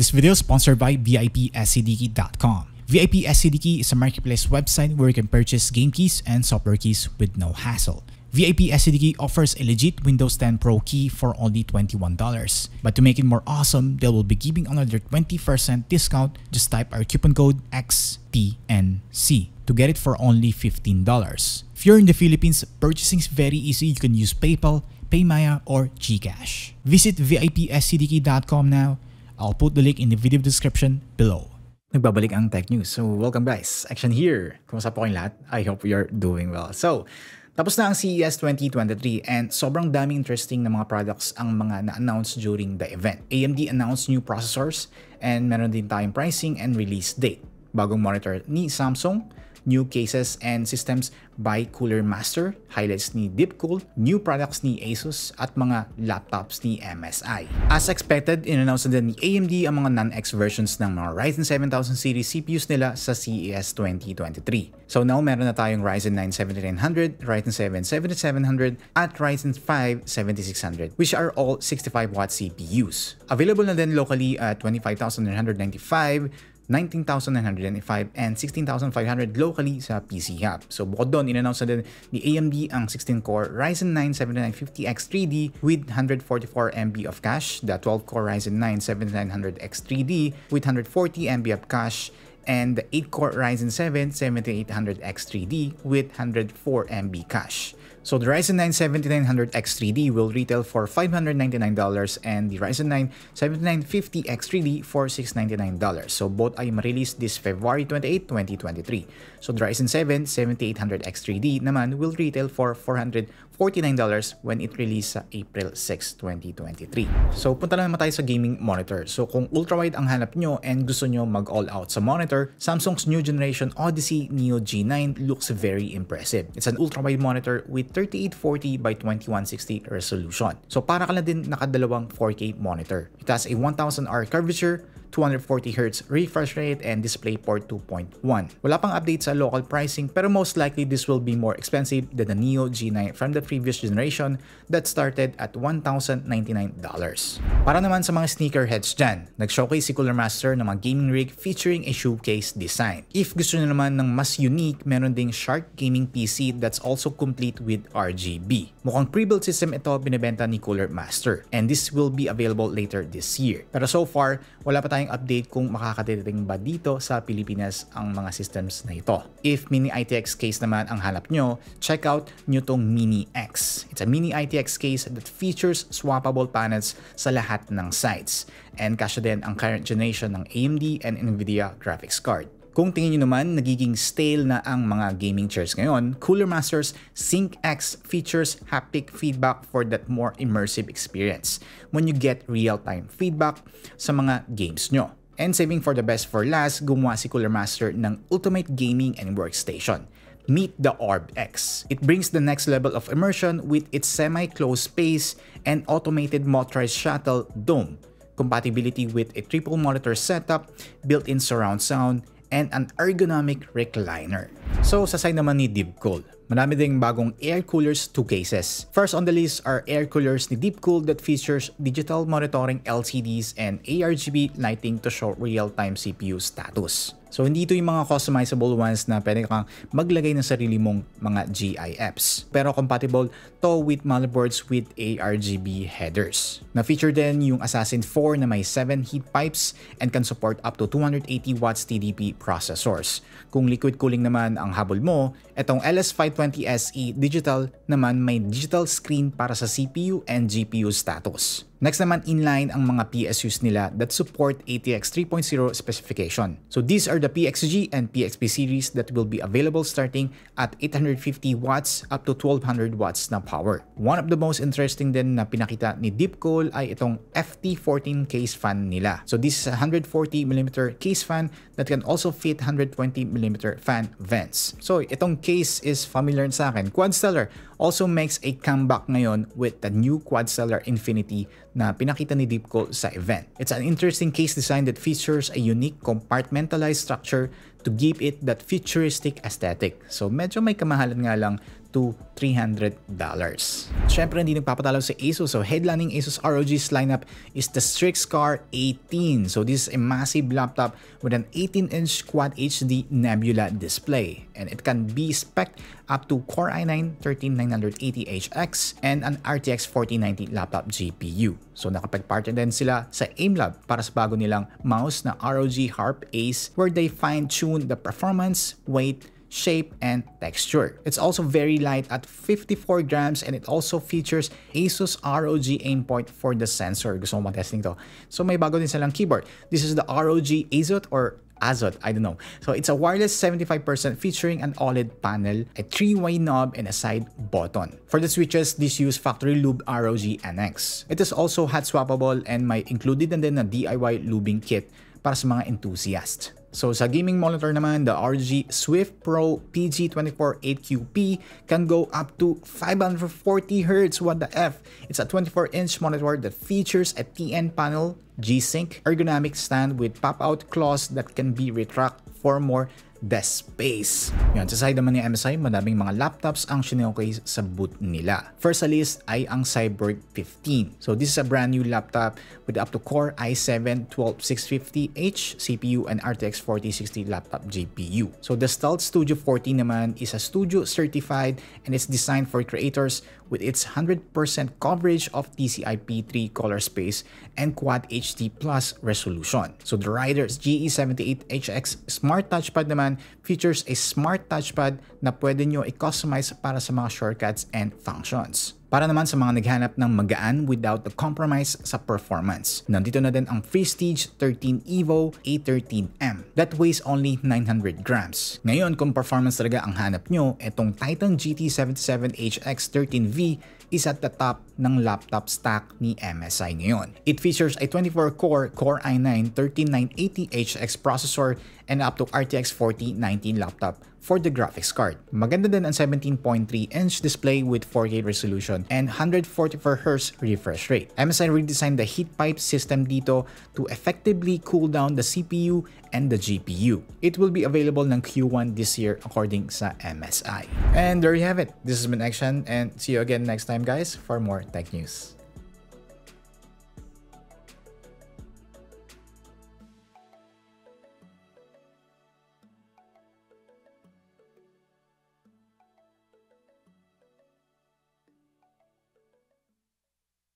This video is sponsored by VIPSCDKey.com. VIPSCDKey is a marketplace website where you can purchase game keys and software keys with no hassle. VIPSCDKey offers a legit Windows 10 Pro key for only $21. But to make it more awesome, they will be giving another 20% discount. Just type our coupon code XTNC to get it for only $15. If you're in the Philippines, purchasing is very easy. You can use PayPal, PayMaya, or GCash. Visit VIPSCDKey.com now. I'll put the link in the video description below. Nagbabalik ang tech news. So welcome guys, Action here. Kumusta po kayong lahat? I hope you're doing well. So, tapos na ang CES 2023 and sobrang daming interesting na mga products ang mga na-announce during the event. AMD announced new processors and meron din tayong pricing and release date. Bagong monitor ni Samsung, new cases and systems by Cooler Master, highlights ni DeepCool, new products ni ASUS at mga laptops ni MSI. As expected, in-announce din ni AMD ang mga non-X versions ng mga Ryzen 7000 series CPUs nila sa CES 2023. So now meron na tayong Ryzen 9 7900, Ryzen 7 7700 at Ryzen 5 7600 which are all 65-watt CPUs. Available na din locally at 25,995, 19,905 and 16,500 locally sa PC Hub. So bukod doon, in-announce na din ni AMD ang 16-core Ryzen 9 7950X3D with 144 MB of cache, the 12-core Ryzen 9 7900X3D with 140 MB of cache, and the 8-core Ryzen 7 7800X3D with 104 MB cache. So the Ryzen 9 7900X3D will retail for $599 and the Ryzen 9 7950X3D for $699. So both ay ma-release this February 28, 2023. So the Ryzen 7 7800X3D naman will retail for $449 when it released sa April 6, 2023. So punta naman tayo sa gaming monitor. So kung ultrawide ang hanap nyo and gusto nyo mag-all out sa monitor, Samsung's new generation Odyssey Neo G9 looks very impressive. It's an ultrawide monitor with 3840 by 2160 resolution. So para ka na din nakadalawang 4K monitor. It has a 1000R curvature, 240Hz refresh rate, and DisplayPort 2.1. Wala pang update sa local pricing pero most likely this will be more expensive than the Neo G9 from the previous generation that started at $1,099. Para naman sa mga sneakerheads dyan, nag-showcase si Cooler Master ng mga gaming rig featuring a showcase design. If gusto nyo naman ng mas unique, meron ding Shark Gaming PC that's also complete with RGB. Mukhang pre-built system ito binibenta ni Cooler Master and this will be available later this year. Pero so far, wala pa tayong update kung makakadating ba dito sa Pilipinas ang mga systems na ito. If Mini-ITX case naman ang hanap nyo, check out nyo tong Mini-X. It's a Mini-ITX case that features swappable panels sa lahat ng sides and kasya din ang current generation ng AMD and Nvidia graphics card. Kung tingin nyo naman, nagiging stale na ang mga gaming chairs ngayon, Cooler Master's SYNC X features haptic feedback for that more immersive experience when you get real-time feedback sa mga games nyo. And saving for the best for last, gumawa si Cooler Master ng ultimate gaming and workstation. Meet the Orb X. It brings the next level of immersion with its semi-closed space and automated motorized shuttle dome, compatibility with a triple monitor setup, built-in surround sound, and an ergonomic recliner. So sa side naman ni DeepCool, marami ding bagong air coolers, 2 cases. First on the list are air coolers ni DeepCool that features digital monitoring LCDs and ARGB lighting to show real-time CPU status. So hindi ito yung mga customizable ones na pwede kang maglagay ng sarili mong mga GIFs. Pero compatible to with motherboards with ARGB headers. Na-feature din yung Assassin 4 na may 7 heat pipes and can support up to 280 watts TDP processors. Kung liquid cooling naman ang habol mo, itong LS520SE Digital naman may digital screen para sa CPU and GPU status. Next naman, inline ang mga PSUs nila that support ATX 3.0 specification. So these are the PXG and PXP series that will be available starting at 850 watts up to 1200 watts na power. One of the most interesting din na pinakita ni DeepCool ay itong FT14 case fan nila. So this is a 140mm case fan that can also fit 120mm fan vents. So itong case is familiar sa akin. Quadstellar also makes a comeback ngayon with the new Quadstellar Infinity na pinakita ni DeepCool sa event. It's an interesting case design that features a unique compartmentalized structure to give it that futuristic aesthetic. So medyo may kamahalan nga lang to $300. Siyempre, hindi nagpapatalo sa ASUS. So, headline ng ASUS ROG's lineup is the Strix Scar 18. So, this is a massive laptop with an 18-inch Quad HD Nebula display. And it can be spec'd up to Core i9-13980HX and an RTX 4090 laptop GPU. So, nakapag-partner din sila sa AMLab para sa bago nilang mouse na ROG Harp Ace where they fine-tune the performance, weight, shape, and texture. It's also very light at 54 grams and it also features ASUS ROG aimpoint for the sensor. Gusto mo matesting to. So may bago din silang keyboard. This is the ROG Azot or Azot, I don't know. So it's a wireless 75% featuring an OLED panel, a 3-way knob, and a side button. For the switches, this use factory lube ROG NX. It is also hot swappable and may included din na DIY lubing kit para sa mga enthusiasts. So sa gaming monitor naman, the ROG Swift Pro PG248QP can go up to 540Hz. What the F? It's a 24-inch monitor that features a TN panel, G-Sync, ergonomic stand with pop-out claws that can be retract for more desk space. Yun, sa side naman ni MSI, madaming mga laptops ang showcase sa boot nila. First sa list ay ang Cyborg 15. So this is a brand new laptop with up to Core i7-12650H CPU and RTX 4060 laptop GPU. So the Stealth Studio 14 naman is a studio certified and it's designed for creators with its 100% coverage of TCP/IP3 color space and Quad HD Plus resolution. So the Ryder's GE78HX Smart Touchpad naman features a smart touchpad na pwede nyo i-customize para sa mga shortcuts and functions. Para naman sa mga naghanap ng magaan without the compromise sa performance. Nandito na din ang Prestige 13 Evo A13M that weighs only 900 grams. Ngayon kung performance talaga ang hanap nyo, itong Titan GT 77HX13V is at the top ng laptop stack ni MSI ngayon. It features a 24-core Core i9-13980HX processor and up to RTX 4090 laptop for the graphics card. Maganda din ang 17.3-inch display with 4K resolution and 144Hz refresh rate. MSI redesigned the heat pipe system dito to effectively cool down the CPU and the GPU. It will be available ng Q1 this year according sa MSI. And there you have it. This has been Action and see you again next time guys for more tech news.